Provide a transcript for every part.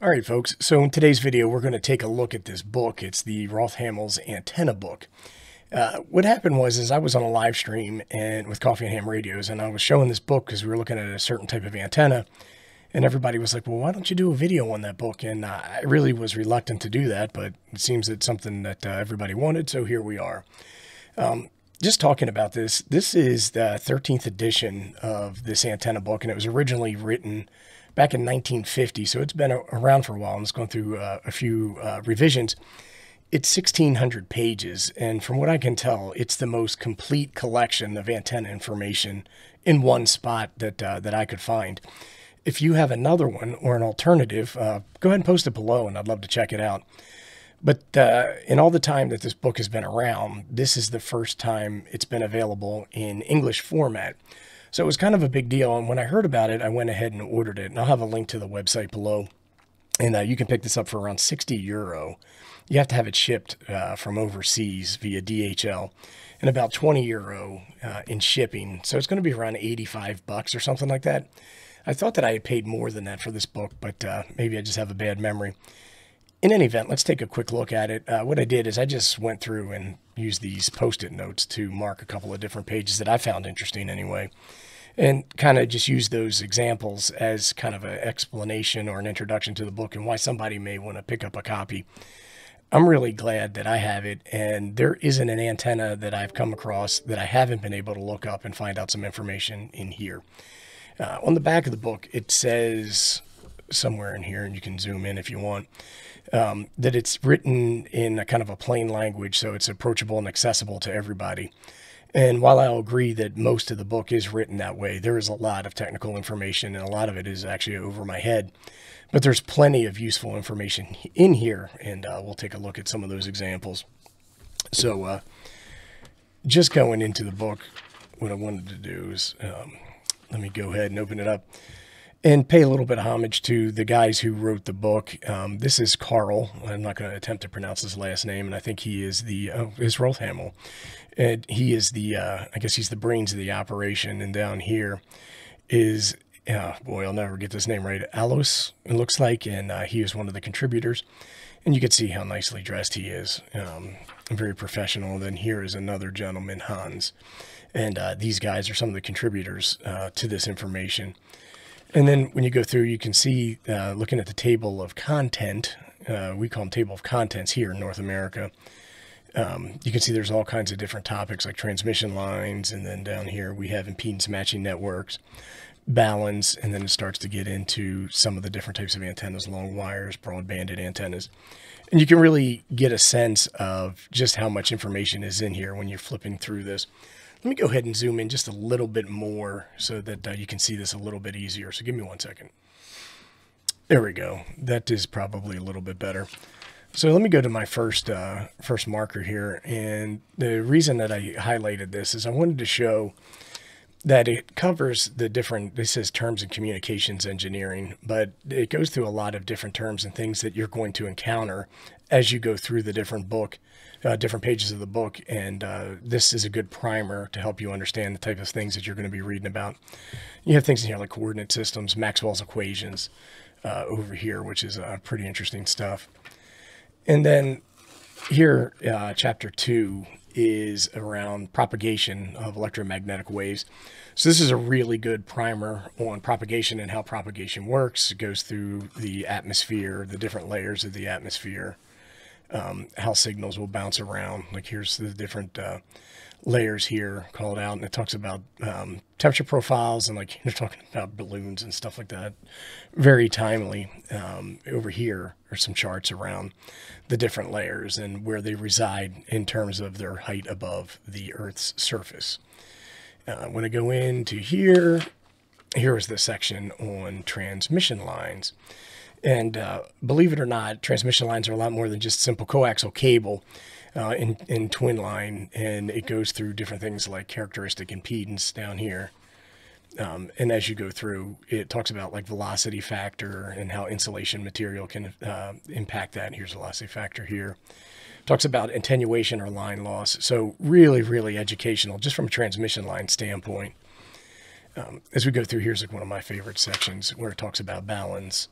All right, folks, so in today's video, we're going to take a look at this book. It's the Rothammel's antenna book. What happened was I was on a live stream and with Coffee and Ham Radios, and I was showing this book because we were looking at a certain type of antenna, and everybody was like, well, why don't you do a video on that book? And I really was reluctant to do that, but it seems it's something that everybody wanted, so here we are. Just talking about this, this is the 13th edition of this antenna book, and it was originally written back in 1950, so it's been around for a while, and it's going through a few revisions. It's 1,600 pages, and from what I can tell, it's the most complete collection of antenna information in one spot that, I could find. If you have another one or an alternative, go ahead and post it below, and I'd love to check it out. But in all the time that this book has been around, this is the first time it's been available in English format. So it was kind of a big deal, and when I heard about it, I went ahead and ordered it, and I'll have a link to the website below, and you can pick this up for around 60 euro. You have to have it shipped from overseas via DHL, and about 20 euro in shipping, so it's going to be around 85 bucks or something like that. I thought that I had paid more than that for this book, but maybe I just have a bad memory. In any event, let's take a quick look at it. What I did is I just went through and used these post-it notes to mark a couple of different pages that I found interesting anyway, and kind of just use those examples as kind of an explanation or an introduction to the book and why somebody may want to pick up a copy. I'm really glad that I have it, and there isn't an antenna that I've come across that I haven't been able to look up and find out some information in here. On the back of the book, it says somewhere in here, and you can zoom in if you want, that it's written in a kind of a plain language, so it's approachable and accessible to everybody. And while I'll agree that most of the book is written that way, there is a lot of technical information, and a lot of it is actually over my head, but there's plenty of useful information in here, and we'll take a look at some of those examples. So just going into the book, what I wanted to do is let me go ahead and open it up and pay a little bit of homage to the guys who wrote the book. This is Carl. I'm not going to attempt to pronounce his last name, and I think he is the, is Rothammel. And he is the, I guess he's the brains of the operation. And down here is, boy, I'll never get this name right, Alos, it looks like, and he is one of the contributors. And you can see how nicely dressed he is, very professional. Then here is another gentleman, Hans. And these guys are some of the contributors to this information. And then when you go through, you can see, looking at the table of content, we call them table of contents here in North America. You can see there's all kinds of different topics like transmission lines. And then down here, we have impedance matching networks, balance. And then it starts to get into some of the different types of antennas, long wires, broadbanded antennas. And you can really get a sense of just how much information is in here when you're flipping through this. Let me go ahead and zoom in just a little bit more so that you can see this a little bit easier. So give me one second. There we go. That is probably a little bit better. So let me go to my first marker here. And the reason that I highlighted this is I wanted to show that it covers the different, this is terms in communications engineering, but it goes through a lot of different terms and things that you're going to encounter as you go through the different book, different pages of the book, and this is a good primer to help you understand the type of things that you're going to be reading about. You have things in here like coordinate systems, Maxwell's equations over here, which is pretty interesting stuff. And then here, chapter 2 is around propagation of electromagnetic waves. So this is a really good primer on propagation and how propagation works. It goes through the atmosphere, the different layers of the atmosphere, how signals will bounce around. Like here's the different layers here called out, and it talks about temperature profiles, and like you're talking about balloons and stuff like that. Very timely. Over here are some charts around the different layers and where they reside in terms of their height above the Earth's surface. When I go into here, here is the section on transmission lines. And believe it or not, transmission lines are a lot more than just simple coaxial cable in twin line. And it goes through different things like characteristic impedance down here. And as you go through, it talks about like velocity factor and how insulation material can impact that. Here's velocity factor here. Talks about attenuation or line loss. So really, really educational just from a transmission line standpoint. As we go through, here's like one of my favorite sections where it talks about balance,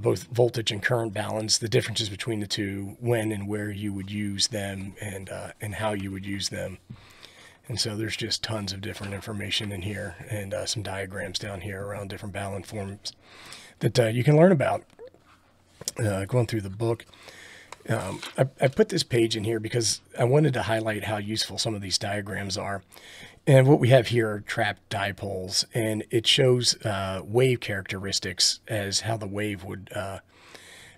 both voltage and current balance, the differences between the two, when and where you would use them, and how you would use them. And so there's just tons of different information in here, and some diagrams down here around different balance forms that you can learn about going through the book. I put this page in here because I wanted to highlight how useful some of these diagrams are. And what we have here are trapped dipoles, and it shows wave characteristics as how the wave would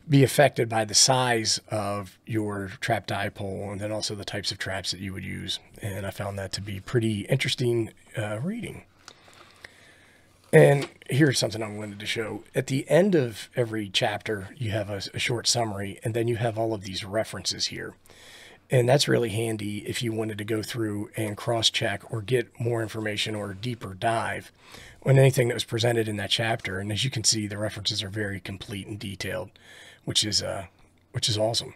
be affected by the size of your trapped dipole, and then also the types of traps that you would use. And I found that to be pretty interesting reading. And here's something I wanted to show. At the end of every chapter, you have a short summary, and then you have all of these references here. And that's really handy if you wanted to go through and cross-check or get more information or a deeper dive on anything that was presented in that chapter. And as you can see, the references are very complete and detailed, which is awesome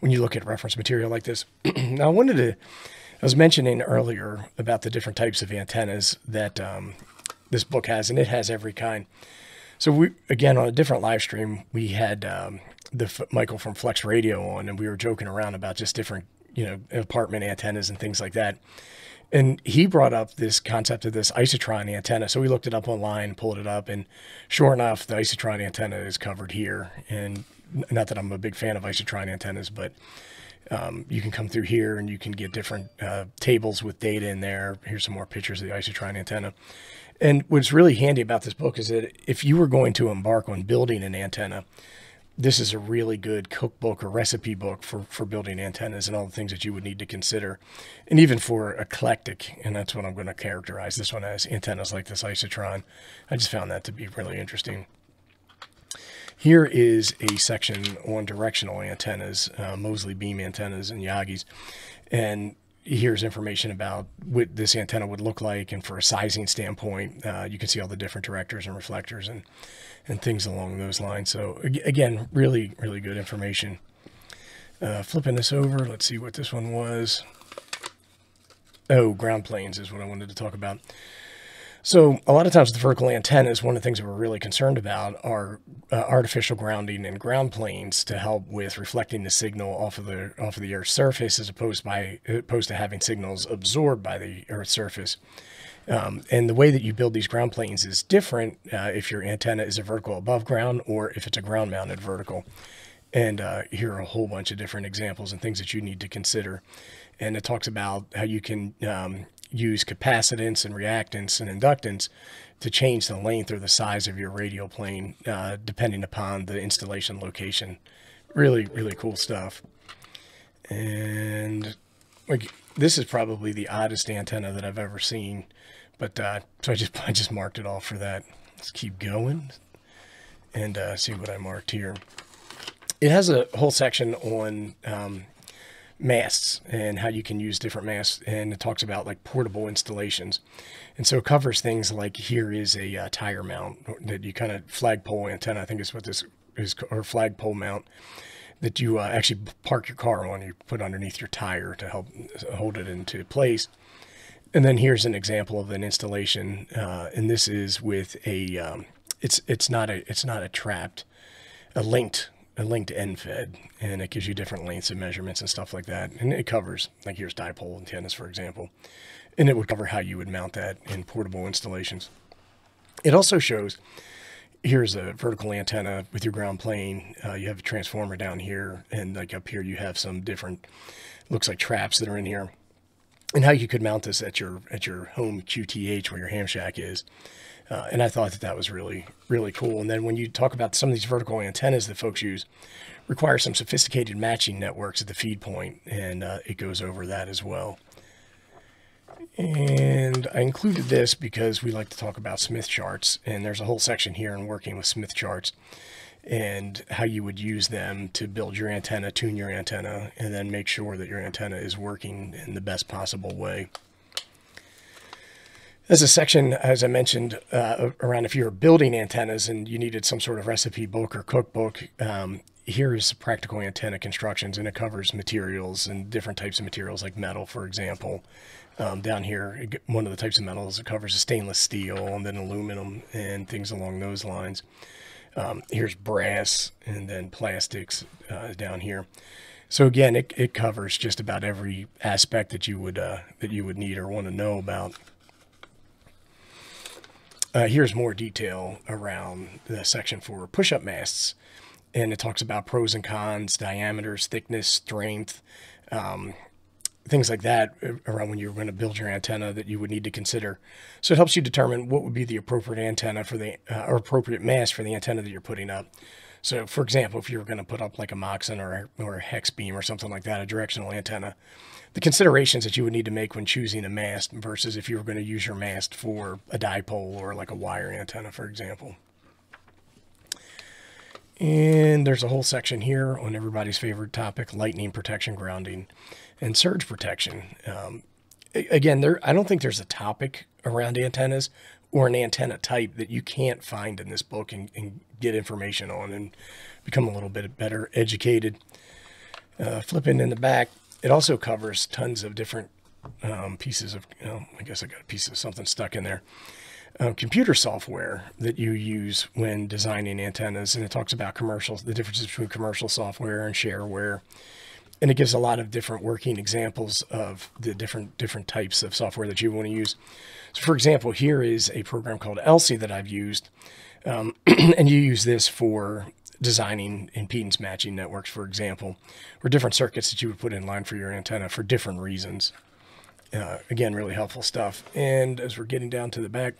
when you look at reference material like this. Now, I was mentioning earlier about the different types of antennas that this book has, and it has every kind. So we, again, on a different live stream, we had Michael from Flex Radio on, and we were joking around about just different, apartment antennas and things like that. And he brought up this concept of this Isotron antenna. So we looked it up online, pulled it up, and sure enough, the Isotron antenna is covered here. And not that I'm a big fan of Isotron antennas, but you can come through here and you can get different tables with data in there. Here's some more pictures of the Isotron antenna. And what's really handy about this book is that if you were going to embark on building an antenna, this is a really good cookbook or recipe book for building antennas and all the things that you would need to consider. And even for eclectic, and that's what I'm going to characterize this one as, antennas like this Isotron. I just found that to be really interesting. Here is a section on directional antennas, Mosley beam antennas and Yagis. And here's information about what this antenna would look like. And for a sizing standpoint, you can see all the different directors and reflectors and things along those lines. So again, really, really good information. Flipping this over, let's see what this one was. Oh, ground planes is what I wanted to talk about. So a lot of times with vertical antennas, one of the things that we're really concerned about are artificial grounding and ground planes to help with reflecting the signal off of the Earth's surface, as opposed to having signals absorbed by the Earth's surface. And the way that you build these ground planes is different if your antenna is a vertical above ground or if it's a ground mounted vertical. And here are a whole bunch of different examples and things that you need to consider. And it talks about how you can use capacitance and reactance and inductance to change the length or the size of your radial plane depending upon the installation location. Really, really cool stuff. And this is probably the oddest antenna that I've ever seen, but so I just marked it all for that. Let's keep going and see what I marked here. It has a whole section on masts and how you can use different masts, and it talks about like portable installations, and so it covers things like here is a tire mount that you kind of flagpole antenna, I think is what this is, or flagpole mount that you actually park your car on, you put underneath your tire to help hold it into place. And then here's an example of an installation, and this is with a it's not a trapped, a linked end fed, and it gives you different lengths and measurements and stuff like that. And it covers, like here's dipole antennas, for example, and it would cover how you would mount that in portable installations. It also shows, here's a vertical antenna with your ground plane. You have a transformer down here, and like up here, you have some different, looks like traps that are in here, and how you could mount this at your home QTH where your ham shack is. And I thought that was really, really cool. And then when you talk about some of these vertical antennas that folks use, require some sophisticated matching networks at the feed point, and it goes over that as well. And I included this because we like to talk about Smith charts, and there's a whole section here on working with Smith charts and how you would use them to build your antenna, tune your antenna, and then make sure that your antenna is working in the best possible way. There's a section, as I mentioned, around if you're building antennas and you needed some sort of recipe book or cookbook. Here is practical antenna constructions, and it covers materials and different types of materials like metal, for example. Down here, one of the types of metals, it covers stainless steel and then aluminum and things along those lines. Here's brass and then plastics down here. So again, it covers just about every aspect that you would need or want to know about. Here's more detail around the section for push-up masts, and it talks about pros and cons, diameters, thickness, strength, things like that around when you're going to build your antenna that you would need to consider. So it helps you determine what would be the appropriate antenna for the or appropriate mast for the antenna that you're putting up. So for example, if you're going to put up like a Moxon or a hex beam or something like that, a directional antenna, the considerations that you would need to make when choosing a mast versus if you were going to use your mast for a dipole or like a wire antenna, for example. And there's a whole section here on everybody's favorite topic, lightning protection, grounding, and surge protection. Again, I don't think there's a topic around antennas or an antenna type that you can't find in this book and get information on and become a little bit better educated. Flipping in the back, it also covers tons of different pieces of, I guess I got a piece of something stuck in there. Computer software that you use when designing antennas. And it talks about commercials, the differences between commercial software and shareware. And it gives a lot of different working examples of the different types of software that you want to use. So for example, here is a program called ELSI that I've used. And you use this for designing impedance matching networks, for example, or different circuits that you would put in line for your antenna for different reasons. Again, really helpful stuff. And as we're getting down to the back,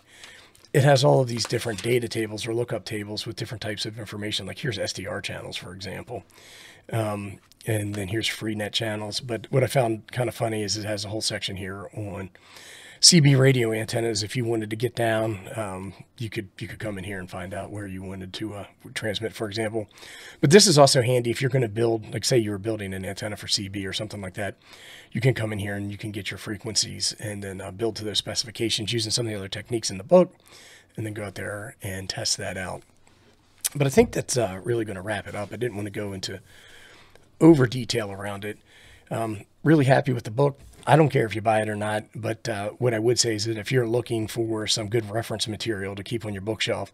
it has all of these different data tables or lookup tables with different types of information. Like here's SDR channels, for example. And then here's Freenet channels. But what I found kind of funny is it has a whole section here on CB radio antennas. If you wanted to get down, you could come in here and find out where you wanted to transmit, for example. But this is also handy if you're going to build, like say you were building an antenna for CB or something like that. You can come in here and you can get your frequencies and then build to those specifications using some of the other techniques in the book, and then go out there and test that out. But I think that's really going to wrap it up. I didn't want to go into over detail around it. Really happy with the book. I don't care if you buy it or not, but what I would say is that if you're looking for some good reference material to keep on your bookshelf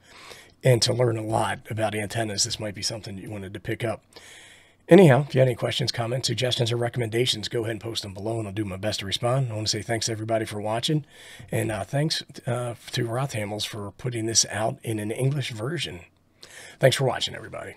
and to learn a lot about antennas, this might be something you wanted to pick up. Anyhow, if you had any questions, comments, suggestions, or recommendations, go ahead and post them below and I'll do my best to respond. I want to say thanks to everybody for watching, and thanks to Rothammel for putting this out in an English version. Thanks for watching, everybody.